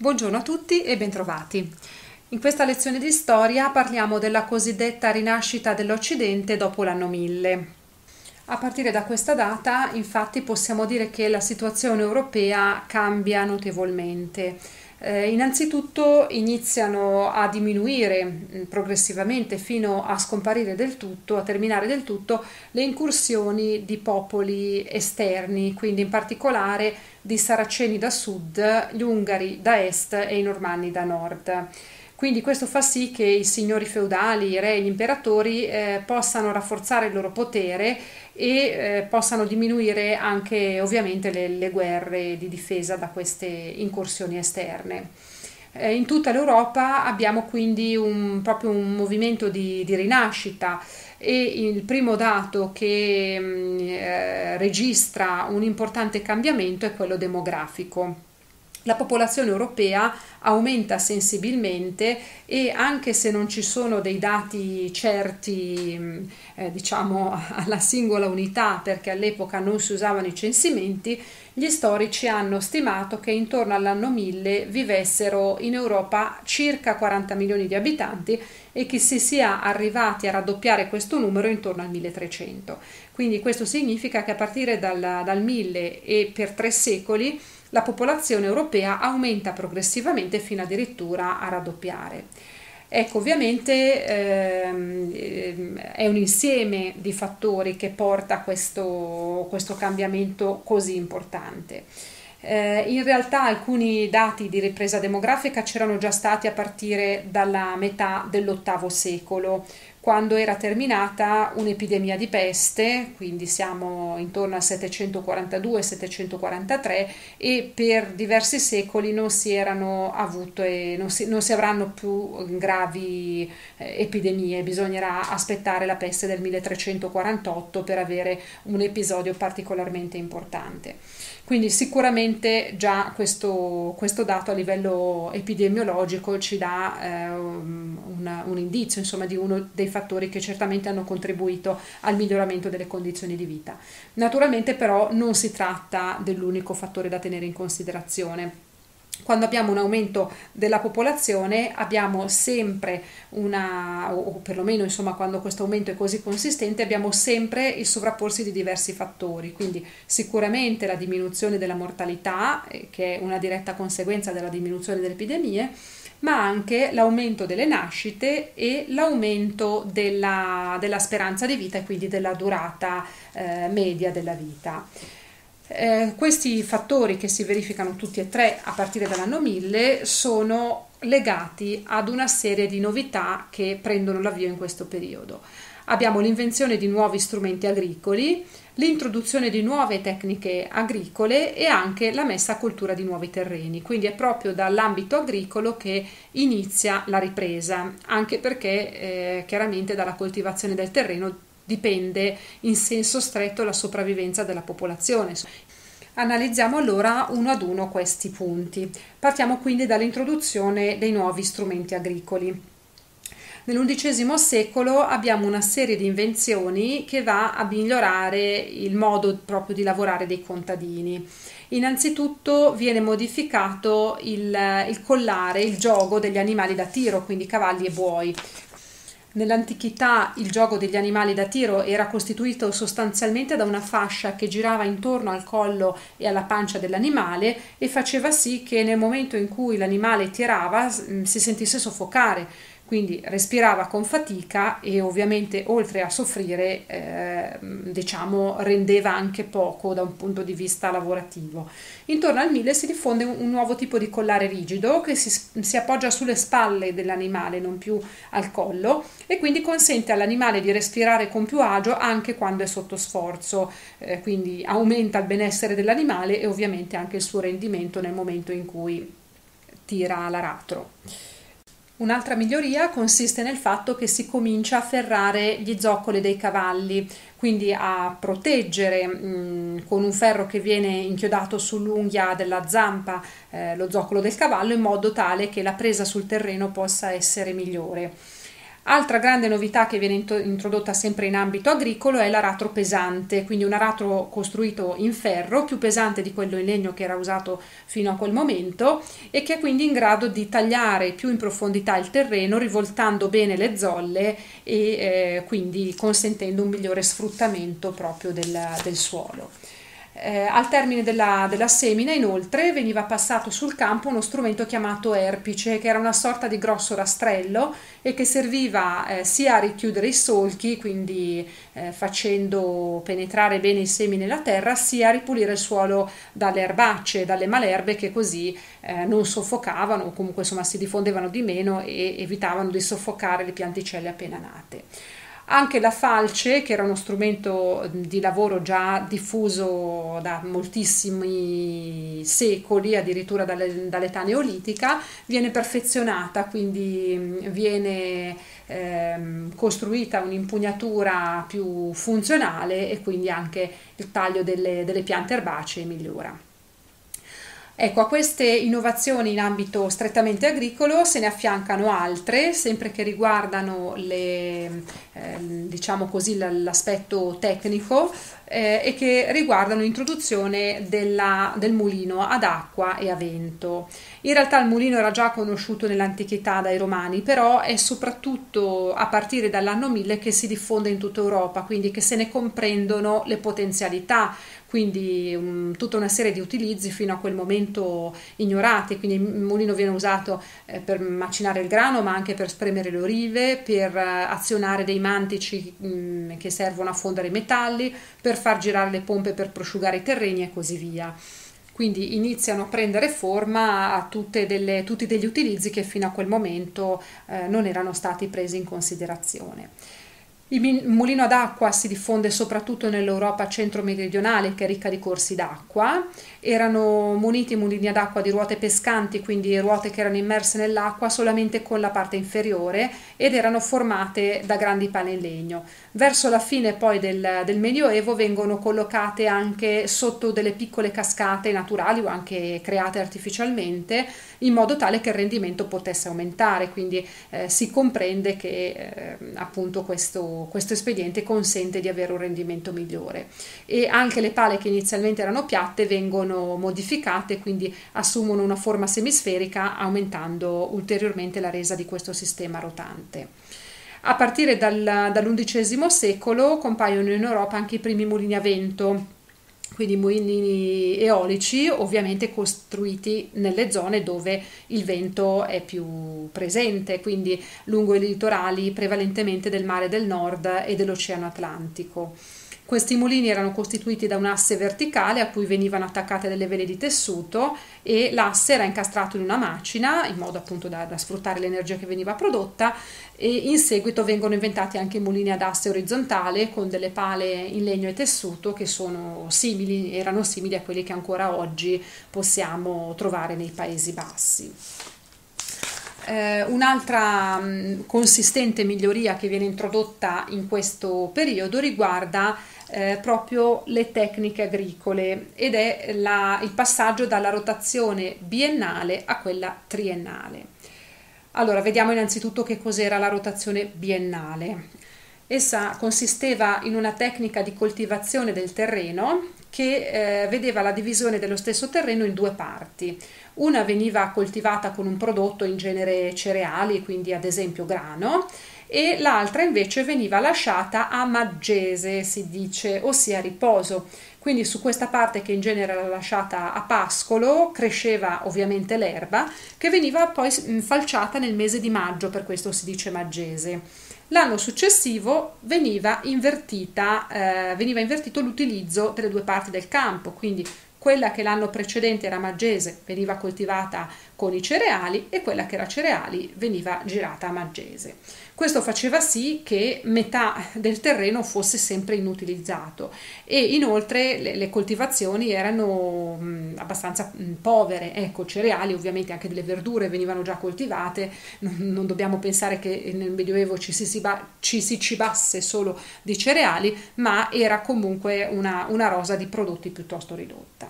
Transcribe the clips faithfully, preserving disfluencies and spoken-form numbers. Buongiorno a tutti e bentrovati. In questa lezione di storia parliamo della cosiddetta rinascita dell'Occidente dopo l'anno mille. A partire da questa data, infatti, possiamo dire che la situazione europea cambia notevolmente. Eh, innanzitutto iniziano a diminuire mh, progressivamente fino a scomparire del tutto, a terminare del tutto, le incursioni di popoli esterni, quindi in particolare di saraceni da sud, gli Ungari da est e i Normanni da nord. Quindi questo fa sì che i signori feudali, i re e gli imperatori eh, possano rafforzare il loro potere e eh, possano diminuire anche ovviamente le, le guerre di difesa da queste incursioni esterne. In tutta l'Europa abbiamo quindi un, proprio un movimento di, di rinascita e il primo dato che eh, registra un importante cambiamento è quello demografico. La popolazione europea aumenta sensibilmente e anche se non ci sono dei dati certi, eh, diciamo, alla singola unità, perché all'epoca non si usavano i censimenti, gli storici hanno stimato che intorno all'anno mille vivessero in Europa circa quaranta milioni di abitanti e che si sia arrivati a raddoppiare questo numero intorno al milletrecento. Quindi questo significa che a partire dal, dal mille e per tre secoli la popolazione europea aumenta progressivamente fino addirittura a raddoppiare. Ecco, ovviamente ehm, è un insieme di fattori che porta a questo, questo cambiamento così importante. Eh, in realtà alcuni dati di ripresa demografica c'erano già stati a partire dalla metà dell'ottavo secolo, quando era terminata un'epidemia di peste, quindi siamo intorno al settecentoquarantadue settecentoquarantatré, e per diversi secoli non si erano avute, non si, non si avranno più gravi eh, epidemie. Bisognerà aspettare la peste del milletrecentoquarantotto per avere un episodio particolarmente importante. Quindi sicuramente già questo, questo dato a livello epidemiologico ci dà eh, un, un indizio, insomma, di uno dei fattori che certamente hanno contribuito al miglioramento delle condizioni di vita. Naturalmente però non si tratta dell'unico fattore da tenere in considerazione. Quando abbiamo un aumento della popolazione abbiamo sempre una, o perlomeno insomma quando questo aumento è così consistente, abbiamo sempre il sovrapporsi di diversi fattori, quindi sicuramente la diminuzione della mortalità, che è una diretta conseguenza della diminuzione delle epidemie, ma anche l'aumento delle nascite e l'aumento della, della speranza di vita e quindi della durata eh, media della vita. Eh, questi fattori, che si verificano tutti e tre a partire dall'anno mille, sono legati ad una serie di novità che prendono l'avvio in questo periodo. Abbiamo l'invenzione di nuovi strumenti agricoli, l'introduzione di nuove tecniche agricole e anche la messa a coltura di nuovi terreni. Quindi è proprio dall'ambito agricolo che inizia la ripresa, anche perché eh, chiaramente dalla coltivazione del terreno dipende in senso stretto la sopravvivenza della popolazione. Analizziamo allora uno ad uno questi punti. Partiamo quindi dall'introduzione dei nuovi strumenti agricoli. Nell'undicesimo secolo abbiamo una serie di invenzioni che va a migliorare il modo proprio di lavorare dei contadini. Innanzitutto viene modificato il, il collare, il giogo degli animali da tiro, quindi cavalli e buoi. Nell'antichità il giogo degli animali da tiro era costituito sostanzialmente da una fascia che girava intorno al collo e alla pancia dell'animale e faceva sì che nel momento in cui l'animale tirava si sentisse soffocare, quindi respirava con fatica e ovviamente, oltre a soffrire, eh, diciamo, rendeva anche poco da un punto di vista lavorativo. Intorno al mille si diffonde un nuovo tipo di collare rigido che si, si appoggia sulle spalle dell'animale, non più al collo, e quindi consente all'animale di respirare con più agio anche quando è sotto sforzo, eh, quindi aumenta il benessere dell'animale e ovviamente anche il suo rendimento nel momento in cui tira l'aratro. Un'altra miglioria consiste nel fatto che si comincia a ferrare gli zoccoli dei cavalli, quindi a proteggere mh, con un ferro che viene inchiodato sull'unghia della zampa eh, lo zoccolo del cavallo in modo tale che la presa sul terreno possa essere migliore. Altra grande novità che viene introdotta sempre in ambito agricolo è l'aratro pesante, quindi un aratro costruito in ferro, più pesante di quello in legno che era usato fino a quel momento, e che è quindi in grado di tagliare più in profondità il terreno, rivoltando bene le zolle e eh, quindi consentendo un migliore sfruttamento proprio del, del suolo. Eh, al termine della, della semina, inoltre, veniva passato sul campo uno strumento chiamato erpice, che era una sorta di grosso rastrello e che serviva eh, sia a richiudere i solchi, quindi eh, facendo penetrare bene i semi nella terra, sia a ripulire il suolo dalle erbacce, dalle malerbe che così eh, non soffocavano, o comunque insomma si diffondevano di meno e evitavano di soffocare le pianticelle appena nate. Anche la falce, che era uno strumento di lavoro già diffuso da moltissimi secoli, addirittura dall'età neolitica, viene perfezionata, quindi viene ehm, costruita un'impugnatura più funzionale e quindi anche il taglio delle, delle piante erbacee migliora. Ecco, a queste innovazioni in ambito strettamente agricolo se ne affiancano altre, sempre che riguardano le, eh, diciamo così, l'aspetto tecnico eh, e che riguardano l'introduzione della, del mulino ad acqua e a vento. In realtà il mulino era già conosciuto nell'antichità dai Romani, però è soprattutto a partire dall'anno mille che si diffonde in tutta Europa, quindi che se ne comprendono le potenzialità, quindi um, tutta una serie di utilizzi fino a quel momento ignorati. Quindi il mulino viene usato eh, per macinare il grano, ma anche per spremere le olive, per eh, azionare dei mantici mh, che servono a fondere i metalli, per far girare le pompe per prosciugare i terreni e così via. Quindi iniziano a prendere forma a tutte delle, tutti degli utilizzi che fino a quel momento eh, non erano stati presi in considerazione. Il mulino ad acqua si diffonde soprattutto nell'Europa centro-meridionale, che è ricca di corsi d'acqua. Erano muniti i mulini ad acqua di ruote pescanti, quindi ruote che erano immerse nell'acqua solamente con la parte inferiore, ed erano formate da grandi pale in legno. Verso la fine poi del, del Medioevo vengono collocate anche sotto delle piccole cascate naturali o anche create artificialmente, in modo tale che il rendimento potesse aumentare. Quindi eh, si comprende che eh, appunto questo Questo espediente consente di avere un rendimento migliore, e anche le pale che inizialmente erano piatte vengono modificate, quindi assumono una forma semisferica, aumentando ulteriormente la resa di questo sistema rotante. A partire dal, dall'undicesimo secolo compaiono in Europa anche i primi mulini a vento, quindi mulini eolici, ovviamente costruiti nelle zone dove il vento è più presente, quindi lungo i litorali prevalentemente del mare del nord e dell'Oceano Atlantico. Questi mulini erano costituiti da un'asse verticale a cui venivano attaccate delle vele di tessuto, e l'asse era incastrato in una macina in modo appunto da, da sfruttare l'energia che veniva prodotta, e in seguito vengono inventati anche i mulini ad asse orizzontale con delle pale in legno e tessuto che sono simili, erano simili a quelli che ancora oggi possiamo trovare nei Paesi Bassi. Eh, un'altra mh, consistente miglioria che viene introdotta in questo periodo riguarda eh, proprio le tecniche agricole, ed è la, il passaggio dalla rotazione biennale a quella triennale. Allora, vediamo innanzitutto che cos'era la rotazione biennale. Essa consisteva in una tecnica di coltivazione del terreno che eh, vedeva la divisione dello stesso terreno in due parti. Una veniva coltivata con un prodotto, in genere cereali, quindi ad esempio grano, e l'altra invece veniva lasciata a maggese, si dice, ossia a riposo. Quindi su questa parte che in genere era lasciata a pascolo cresceva ovviamente l'erba, che veniva poi falciata nel mese di maggio, per questo si dice maggese. L'anno successivo veniva, invertita, eh, veniva invertito l'utilizzo delle due parti del campo, quindi quella che l'anno precedente era maggese veniva coltivata con i cereali e quella che era cereali veniva girata a maggese. Questo faceva sì che metà del terreno fosse sempre inutilizzato, e inoltre le, le coltivazioni erano mh, abbastanza mh, povere. Ecco, cereali, ovviamente anche delle verdure venivano già coltivate, non, non dobbiamo pensare che nel Medioevo ci si, si, ci si cibasse solo di cereali, ma era comunque una, una rosa di prodotti piuttosto ridotta.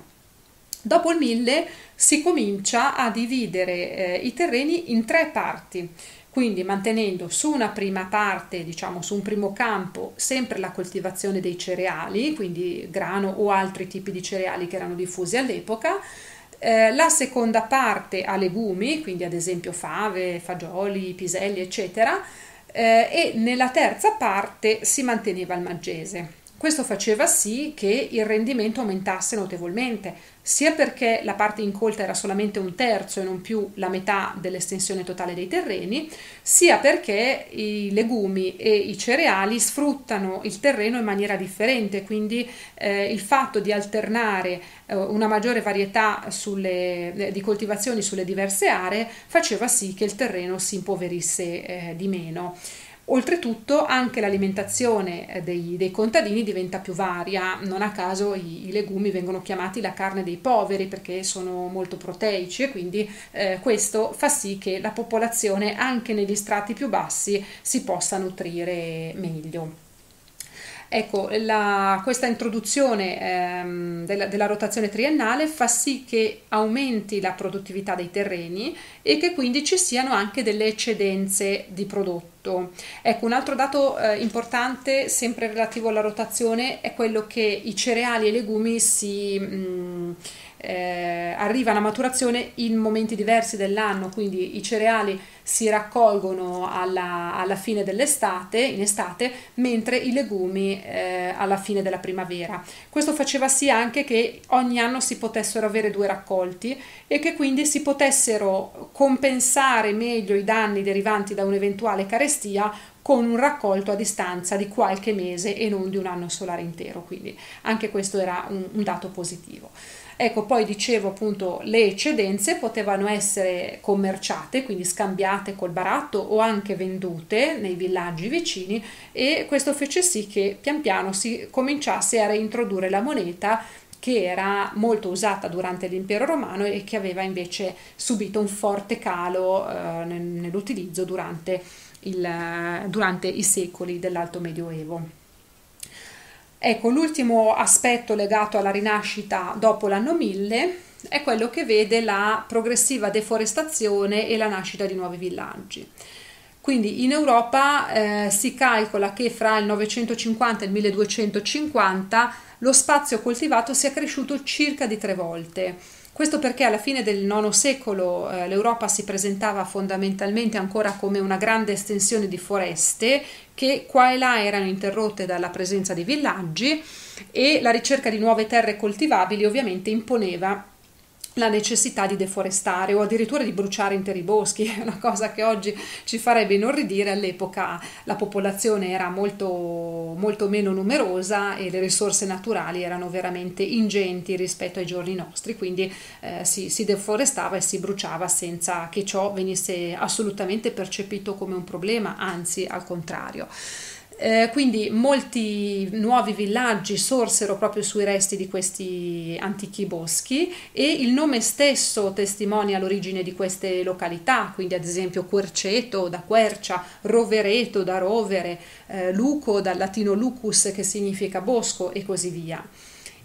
Dopo il mille si comincia a dividere eh, i terreni in tre parti. Quindi mantenendo su una prima parte, diciamo su un primo campo, sempre la coltivazione dei cereali, quindi grano o altri tipi di cereali che erano diffusi all'epoca, eh, la seconda parte a legumi, quindi ad esempio fave, fagioli, piselli eccetera, eh, e nella terza parte si manteneva il maggese. Questo faceva sì che il rendimento aumentasse notevolmente, sia perché la parte incolta era solamente un terzo e non più la metà dell'estensione totale dei terreni, sia perché i legumi e i cereali sfruttano il terreno in maniera differente, quindi eh, il fatto di alternare eh, una maggiore varietà sulle, eh, di coltivazioni sulle diverse aree faceva sì che il terreno si impoverisse eh, di meno. Oltretutto anche l'alimentazione dei, dei contadini diventa più varia, non a caso i, i legumi vengono chiamati la carne dei poveri perché sono molto proteici e quindi eh, questo fa sì che la popolazione anche negli strati più bassi si possa nutrire meglio. Ecco, la, questa introduzione ehm, della, della rotazione triennale fa sì che aumenti la produttività dei terreni e che quindi ci siano anche delle eccedenze di prodotto. Ecco, un altro dato eh, importante, sempre relativo alla rotazione, è quello che i cereali e i legumi si... Mh, Eh, arriva alla maturazione in momenti diversi dell'anno, quindi i cereali si raccolgono alla, alla fine dell'estate, in estate, mentre i legumi eh, alla fine della primavera. Questo faceva sì anche che ogni anno si potessero avere due raccolti e che quindi si potessero compensare meglio i danni derivanti da un'eventuale carestia con un raccolto a distanza di qualche mese e non di un anno solare intero, quindi anche questo era un, un dato positivo. Ecco, poi dicevo appunto le eccedenze potevano essere commerciate, quindi scambiate col baratto o anche vendute nei villaggi vicini, e questo fece sì che pian piano si cominciasse a reintrodurre la moneta che era molto usata durante l'impero romano e che aveva invece subito un forte calo eh, nell'utilizzo durante, durante i secoli dell'Alto Medioevo. Ecco, l'ultimo aspetto legato alla rinascita dopo l'anno mille è quello che vede la progressiva deforestazione e la nascita di nuovi villaggi. Quindi in Europa eh, si calcola che fra il novecentocinquanta e il milleduecentocinquanta lo spazio coltivato sia cresciuto circa di tre volte. Questo perché alla fine del nono secolo eh, l'Europa si presentava fondamentalmente ancora come una grande estensione di foreste che qua e là erano interrotte dalla presenza di villaggi, e la ricerca di nuove terre coltivabili ovviamente imponeva la necessità di deforestare o addirittura di bruciare interi boschi, è una cosa che oggi ci farebbe inorridire. All'epoca la popolazione era molto, molto meno numerosa e le risorse naturali erano veramente ingenti rispetto ai giorni nostri, quindi eh, si, si deforestava e si bruciava senza che ciò venisse assolutamente percepito come un problema, anzi al contrario. Eh, quindi molti nuovi villaggi sorsero proprio sui resti di questi antichi boschi, e il nome stesso testimonia l'origine di queste località, quindi ad esempio Querceto da quercia, Rovereto da rovere, eh, Luco dal latino lucus che significa bosco, e così via.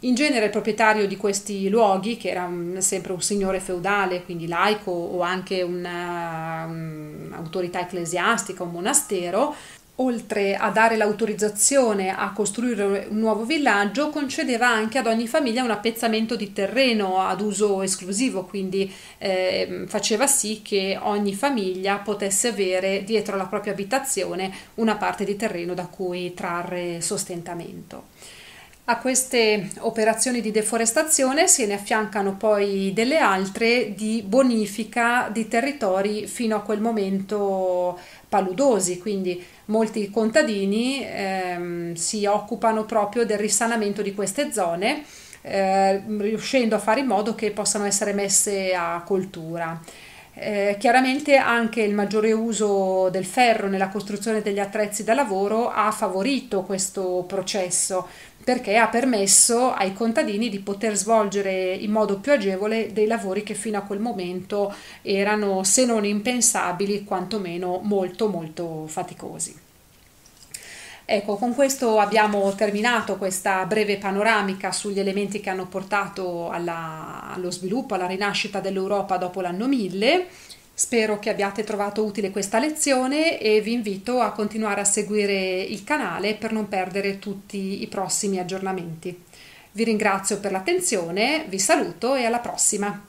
In genere il proprietario di questi luoghi, che era un, sempre un signore feudale, quindi laico, o anche un'autorità ecclesiastica, un monastero, oltre a dare l'autorizzazione a costruire un nuovo villaggio, concedeva anche ad ogni famiglia un appezzamento di terreno ad uso esclusivo, quindi eh, faceva sì che ogni famiglia potesse avere dietro la propria abitazione una parte di terreno da cui trarre sostentamento. A queste operazioni di deforestazione se ne affiancano poi delle altre di bonifica di territori fino a quel momento paludosi, quindi molti contadini ehm, si occupano proprio del risanamento di queste zone, eh, riuscendo a fare in modo che possano essere messe a coltura. Eh, chiaramente anche il maggiore uso del ferro nella costruzione degli attrezzi da lavoro ha favorito questo processo, perché ha permesso ai contadini di poter svolgere in modo più agevole dei lavori che fino a quel momento erano, se non impensabili, quantomeno molto molto faticosi. Ecco, con questo abbiamo terminato questa breve panoramica sugli elementi che hanno portato alla, allo sviluppo, alla rinascita dell'Europa dopo l'anno mille. Spero che abbiate trovato utile questa lezione e vi invito a continuare a seguire il canale per non perdere tutti i prossimi aggiornamenti. Vi ringrazio per l'attenzione, vi saluto e alla prossima!